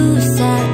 Satu saat